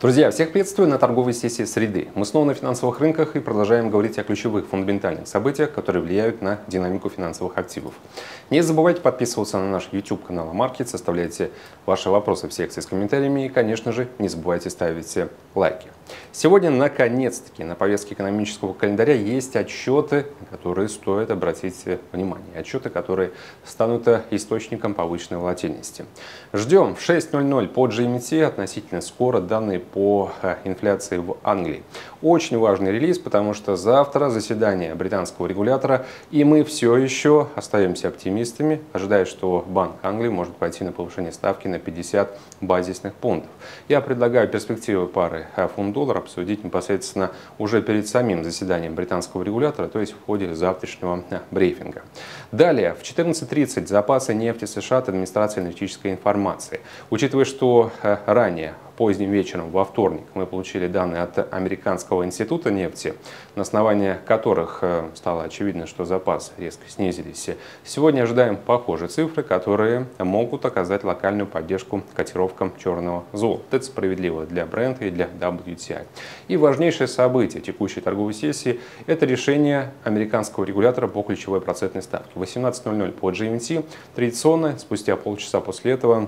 Друзья, всех приветствую на торговой сессии среды. Мы снова на финансовых рынках и продолжаем говорить о ключевых фундаментальных событиях, которые влияют на динамику финансовых активов. Не забывайте подписываться на наш YouTube-канал AMarkets, оставляйте ваши вопросы в секции с комментариями и, конечно же, не забывайте ставить лайки. Сегодня, наконец-таки, на повестке экономического календаря есть отчеты, которые стоит обратить внимание. Отчеты, которые станут источником повышенной волатильности. Ждем в 6:00 по GMT относительно скоро данные по инфляции в Англии. Очень важный релиз, потому что завтра заседание британского регулятора, и мы все еще остаемся оптимистами, ожидая, что Банк Англии может пойти на повышение ставки на 50 базисных пунктов. Я предлагаю перспективы пары фунт-доллар обсудить непосредственно уже перед самим заседанием британского регулятора, то есть в ходе завтрашнего брифинга. Далее, в 14:30 запасы нефти США от администрации аналитической информации. Учитывая, что ранее поздним вечером во вторник мы получили данные от Американского института нефти, на основании которых стало очевидно, что запасы резко снизились. Сегодня ожидаем похожие цифры, которые могут оказать локальную поддержку котировкам черного золота. Это справедливо для Brent и для WTI. И важнейшее событие текущей торговой сессии – это решение американского регулятора по ключевой процентной ставке. 18:00 по GMT традиционно, спустя полчаса после этого,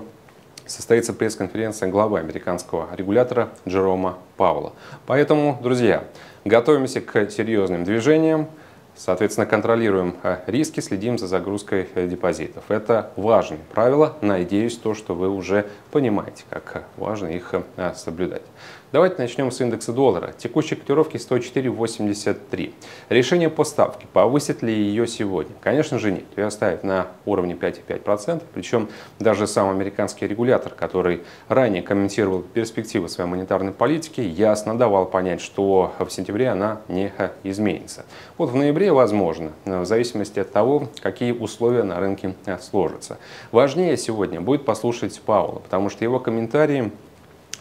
состоится пресс-конференция главы американского регулятора Джерома Пауэлла. Поэтому, друзья, готовимся к серьезным движениям, соответственно, контролируем риски, следим за загрузкой депозитов. Это важные правила, надеюсь, то, что вы уже понимаете, как важно их соблюдать. Давайте начнем с индекса доллара. Текущие котировки 104.83. Решение по ставке, повысит ли ее сегодня? Конечно же нет. Ее оставят на уровне 5,5%. Причем даже сам американский регулятор, который ранее комментировал перспективы своей монетарной политики, ясно давал понять, что в сентябре она не изменится. Вот в ноябре возможно, в зависимости от того, какие условия на рынке сложатся. Важнее сегодня будет послушать Пауэлла, потому что его комментарии,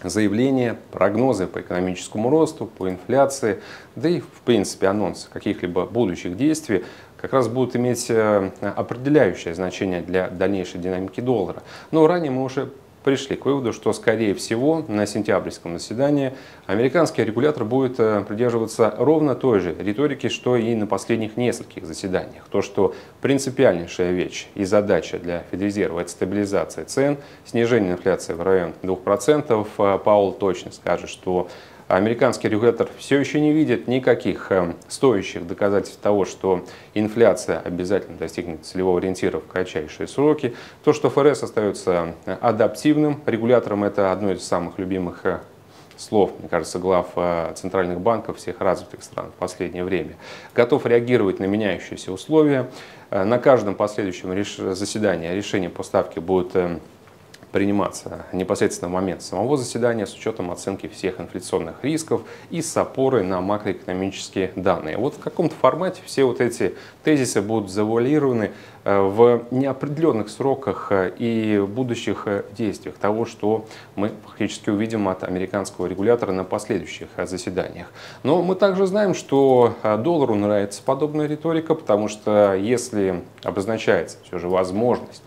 заявления, прогнозы по экономическому росту, по инфляции, да и в принципе анонсы каких-либо будущих действий как раз будут иметь определяющее значение для дальнейшей динамики доллара. Но ранее мы уже пришли к выводу, что, скорее всего, на сентябрьском заседании американский регулятор будет придерживаться ровно той же риторики, что и на последних нескольких заседаниях. То, что принципиальнейшая вещь и задача для Федрезерва – это стабилизация цен, снижение инфляции в район 2%. Пауэлл точно скажет, что американский регулятор все еще не видит никаких стоящих доказательств того, что инфляция обязательно достигнет целевого ориентира в кратчайшие сроки. То, что ФРС остается адаптивным регулятором, это одно из самых любимых слов, мне кажется, глав центральных банков всех развитых стран в последнее время. Готов реагировать на меняющиеся условия. На каждом последующем заседании решение по ставке будет приниматься непосредственно в момент самого заседания с учетом оценки всех инфляционных рисков и с опорой на макроэкономические данные. Вот в каком-то формате все вот эти тезисы будут завуалированы в неопределенных сроках и будущих действиях того, что мы фактически увидим от американского регулятора на последующих заседаниях. Но мы также знаем, что доллару нравится подобная риторика, потому что если обозначается все же возможность,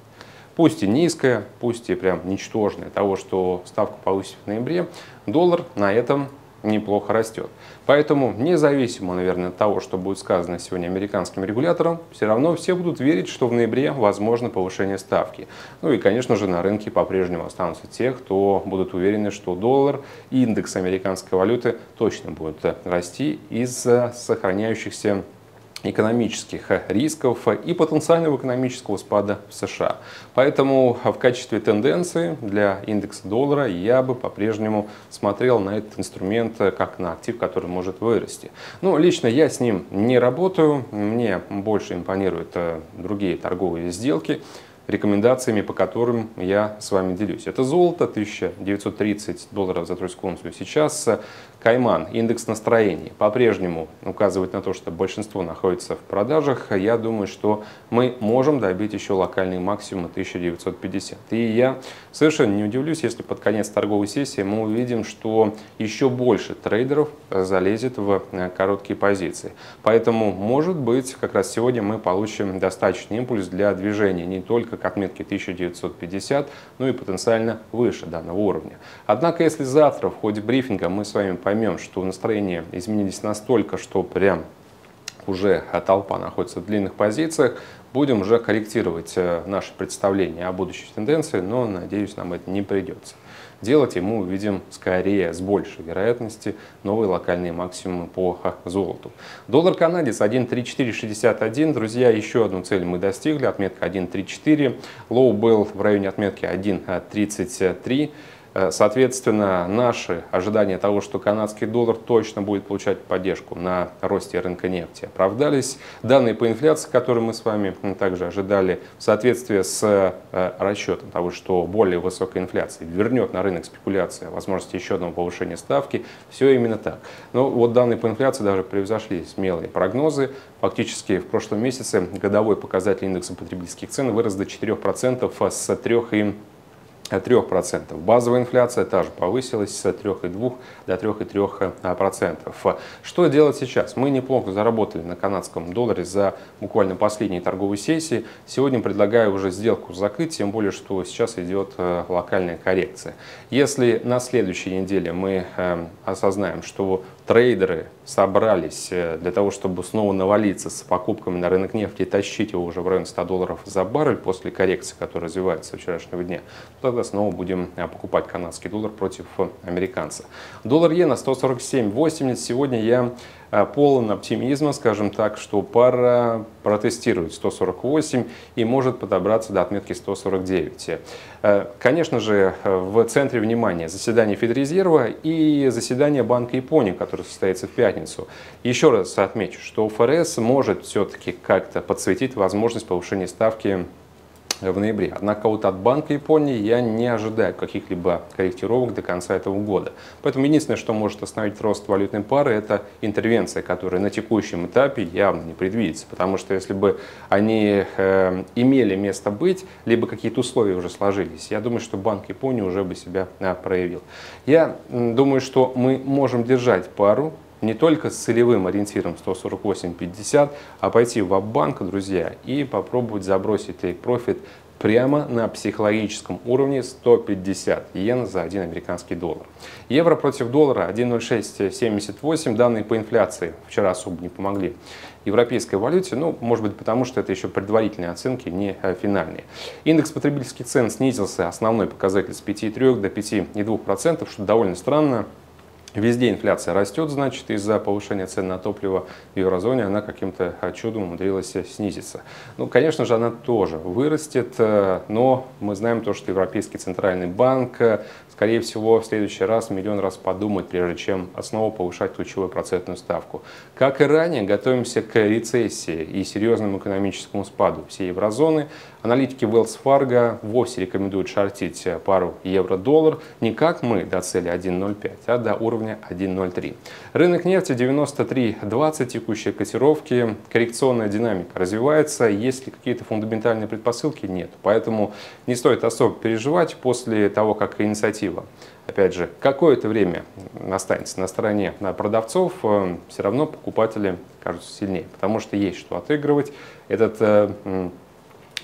пусть и низкая, пусть и прям ничтожная, того, что ставку повысит в ноябре, доллар на этом неплохо растет. Поэтому, независимо, наверное, от того, что будет сказано сегодня американским регулятором, все равно все будут верить, что в ноябре возможно повышение ставки. Ну и, конечно же, на рынке по-прежнему останутся те, кто будут уверены, что доллар и индекс американской валюты точно будут расти из-за сохраняющихся экономических рисков и потенциального экономического спада в США. Поэтому в качестве тенденции для индекса доллара я бы по-прежнему смотрел на этот инструмент как на актив, который может вырасти. Но лично я с ним не работаю, мне больше импонируют другие торговые сделки, рекомендациями по которым я с вами делюсь. Это золото, 1930 долларов за тройскую унцию сейчас. Кайман, индекс настроений, по-прежнему указывает на то, что большинство находится в продажах. Я думаю, что мы можем добить еще локальный максимум 1950. И я совершенно не удивлюсь, если под конец торговой сессии мы увидим, что еще больше трейдеров залезет в короткие позиции. Поэтому, может быть, как раз сегодня мы получим достаточный импульс для движения не только близко к отметке 1950, ну и потенциально выше данного уровня. Однако, если завтра в ходе брифинга мы с вами поймем, что настроения изменились настолько, что прям уже толпа находится в длинных позициях, будем уже корректировать наши представления о будущей тенденции, но, надеюсь, нам это не придется делать, и мы увидим скорее с большей вероятностью новые локальные максимумы по золоту. Доллар-канадец 1.3461. Друзья, еще одну цель мы достигли, отметка 1.34. Лоу был в районе отметки 1.33. Соответственно, наши ожидания того, что канадский доллар точно будет получать поддержку на росте рынка нефти, оправдались. Данные по инфляции, которые мы с вами также ожидали, в соответствии с расчетом того, что более высокая инфляция вернет на рынок спекуляции, возможности еще одного повышения ставки, все именно так. Но вот данные по инфляции даже превзошли смелые прогнозы. Фактически в прошлом месяце годовой показатель индекса потребительских цен вырос до 4% с 3%. Базовая инфляция та же повысилась с 3,2 до 3,3%. Что делать сейчас? Мы неплохо заработали на канадском долларе за буквально последние торговые сессии. Сегодня предлагаю уже сделку закрыть, тем более, что сейчас идет локальная коррекция. Если на следующей неделе мы осознаем, что трейдеры собрались для того, чтобы снова навалиться с покупками на рынок нефти и тащить его уже в район 100 долларов за баррель после коррекции, которая развивается со вчерашнего дня, тогда снова будем покупать канадский доллар против американца. Доллар-иена 147.80. Сегодня я полон оптимизма, скажем так, что пара протестирует 148 и может подобраться до отметки 149. Конечно же, в центре внимания заседание Федрезерва и заседание Банка Японии, которое состоится в пятницу. Еще раз отмечу, что ФРС может все-таки как-то подсветить возможность повышения ставки в ноябре. Однако вот от Банка Японии я не ожидаю каких-либо корректировок до конца этого года. Поэтому единственное, что может остановить рост валютной пары, это интервенция, которая на текущем этапе явно не предвидится. Потому что если бы они имели место быть, либо какие-то условия уже сложились, я думаю, что Банк Японии уже бы себя проявил. Я думаю, что мы можем держать пару не только с целевым ориентиром 148.50, а пойти в ап-банк, друзья, и попробовать забросить тейк-профит прямо на психологическом уровне 150 иен за 1 американский доллар. Евро против доллара 1.0678. Данные по инфляции вчера особо не помогли европейской валюте, ну, может быть, потому что это еще предварительные оценки, не финальные. Индекс потребительских цен снизился, основной показатель с 5,3 до 5,2%, что довольно странно. Везде инфляция растет, значит, из-за повышения цен на топливо в еврозоне она каким-то чудом умудрилась снизиться. Ну, конечно же, она тоже вырастет, но мы знаем то, что Европейский центральный банк, скорее всего, в следующий раз миллион раз подумает, прежде чем снова повышать ключевую процентную ставку. Как и ранее, готовимся к рецессии и серьезному экономическому спаду всей еврозоны. Аналитики Wells Fargo вовсе рекомендуют шортить пару евро-доллар не как мы до цели 1.05, а до уровня 1.03. Рынок нефти 93.20, текущие котировки, коррекционная динамика развивается, есть ли какие-то фундаментальные предпосылки? Нет. Поэтому не стоит особо переживать после того, как инициатива, опять же, какое-то время останется на стороне продавцов, все равно покупатели кажутся сильнее, потому что есть что отыгрывать. Этот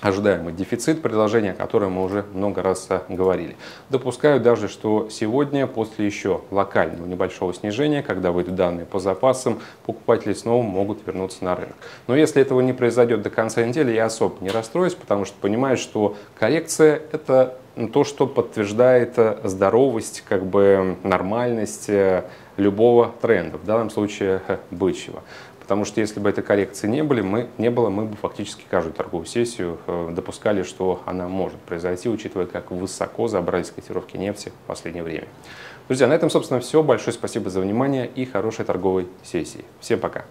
ожидаемый дефицит, предложение, о котором мы уже много раз говорили. Допускаю даже, что сегодня, после еще локального небольшого снижения, когда выйдут данные по запасам, покупатели снова могут вернуться на рынок. Но если этого не произойдет до конца недели, я особо не расстроюсь, потому что понимаю, что коррекция – это то, что подтверждает здоровость, как бы нормальность любого тренда, в данном случае бычьего. Потому что если бы этой коррекции не было, мы бы фактически каждую торговую сессию допускали, что она может произойти, учитывая, как высоко забрались котировки нефти в последнее время. Друзья, на этом, собственно, все. Большое спасибо за внимание и хорошей торговой сессии. Всем пока!